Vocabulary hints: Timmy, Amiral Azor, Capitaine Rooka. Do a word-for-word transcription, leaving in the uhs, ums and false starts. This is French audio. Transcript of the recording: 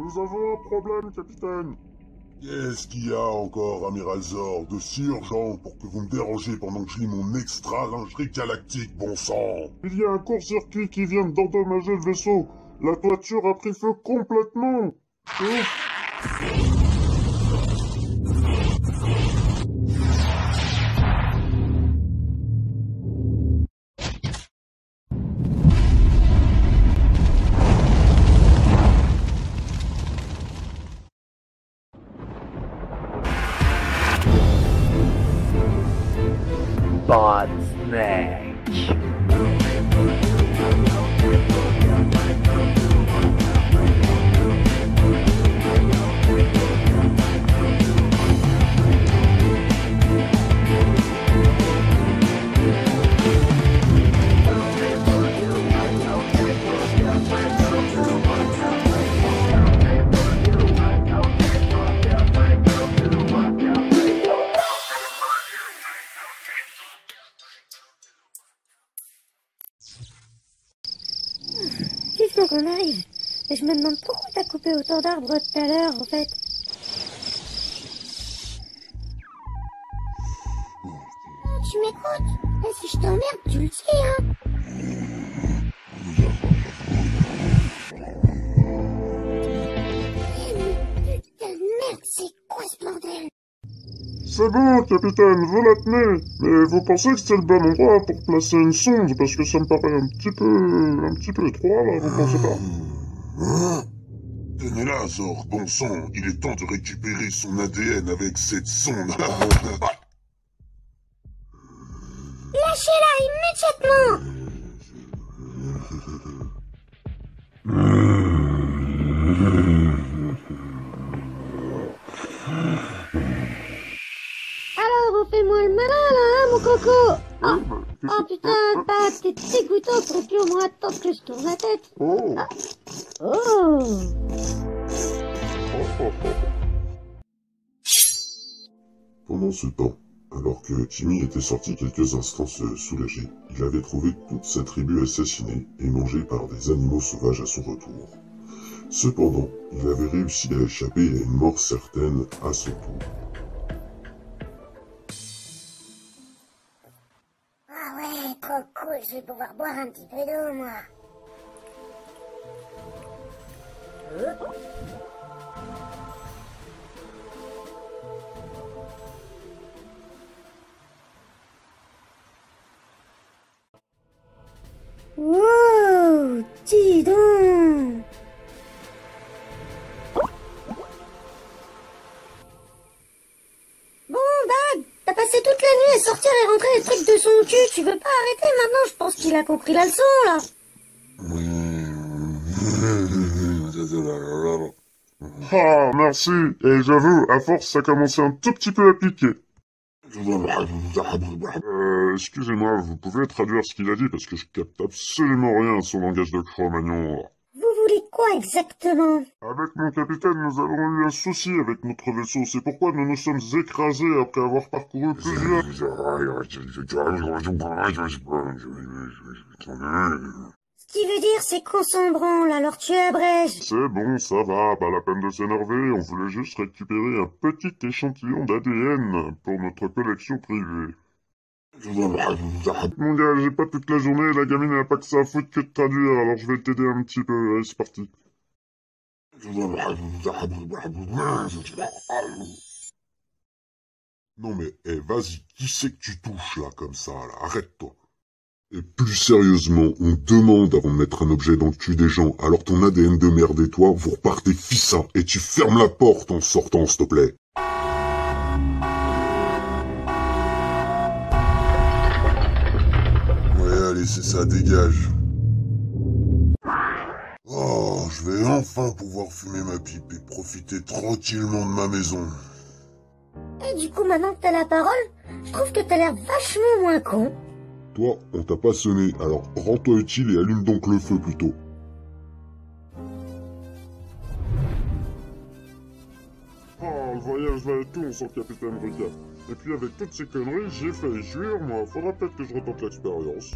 Nous avons un problème, capitaine. Qu'est-ce qu'il y a encore, Amiral Azor, de si urgent pour que vous me dérangez pendant que je lis mon extra lingerie galactique, bon sang? Il y a un court-circuit qui vient d'endommager le vaisseau. La toiture a pris feu complètement. Ouf. Qu'on arrive. Mais je me demande pourquoi t'as coupé autant d'arbres tout à l'heure, en fait. Tu m'écoutes? Et si je t'emmerde, tu le sais, hein? Mais putain de merde, c'est quoi ce bordel? C'est bon, capitaine, vous la tenez. Mais vous pensez que c'était le bon endroit pour placer une sonde? Parce que ça me paraît un petit peu... un petit peu étroit, là, vous pensez pas? Tenez-la, Azor, bon sang, il est temps de récupérer son A D N avec cette sonde. Lâchez-la immédiatement. Fais-moi le malin là, hein, mon coco? Oh, oh putain, bah, t'es dégoûtant, t'aurais pu au moins attendre que je tourne la tête. Oh. Ah. Oh. Pendant ce temps, alors que Timmy était sorti quelques instants se soulager, il avait trouvé toute sa tribu assassinée et mangée par des animaux sauvages à son retour. Cependant, il avait réussi à échapper à une mort certaine à son tour. Je vais pouvoir boire un petit peu d'eau, moi. Wow, dis donc. T'as passé toute la nuit à sortir et rentrer les trucs de son cul, tu veux pas arrêter maintenant? Je pense qu'il a compris la leçon, là. Ah, merci. Et j'avoue, à force, ça commençait un tout petit peu à piquer. Euh, excusez-moi, vous pouvez traduire ce qu'il a dit, parce que je capte absolument rien à son langage de Cro-Magnon. Quoi exactement? Avec mon capitaine, nous avons eu un souci avec notre vaisseau. C'est pourquoi nous nous sommes écrasés après avoir parcouru plusieurs... Ce qui veut dire, c'est qu'on s'en branle, alors tu abrèges. C'est bon, ça va, pas la peine de s'énerver. On voulait juste récupérer un petit échantillon d'A D N pour notre collection privée. Mon gars, j'ai pas toute la journée, la gamine elle a pas que ça à foutre que de traduire, alors je vais t'aider un petit peu, allez c'est parti. Non mais, hé, hey, vas-y, qui c'est que tu touches là, comme ça, là, arrête-toi. Et plus sérieusement, on demande avant de mettre un objet dans le cul des gens, alors ton A D N de merde et toi, vous repartez fissa, et tu fermes la porte en sortant, s'il te plaît. C'est ça, dégage. Oh, je vais enfin pouvoir fumer ma pipe et profiter tranquillement de ma maison. Et du coup, maintenant que t'as la parole, je trouve que t'as l'air vachement moins con. Toi, on t'a pas sonné, alors rends-toi utile et allume donc le feu plutôt. Oh, le voyage va et tout, on sent Capitaine Rooka. Et puis avec toutes ces conneries, j'ai failli jouir, moi, faudra peut-être que je retente l'expérience.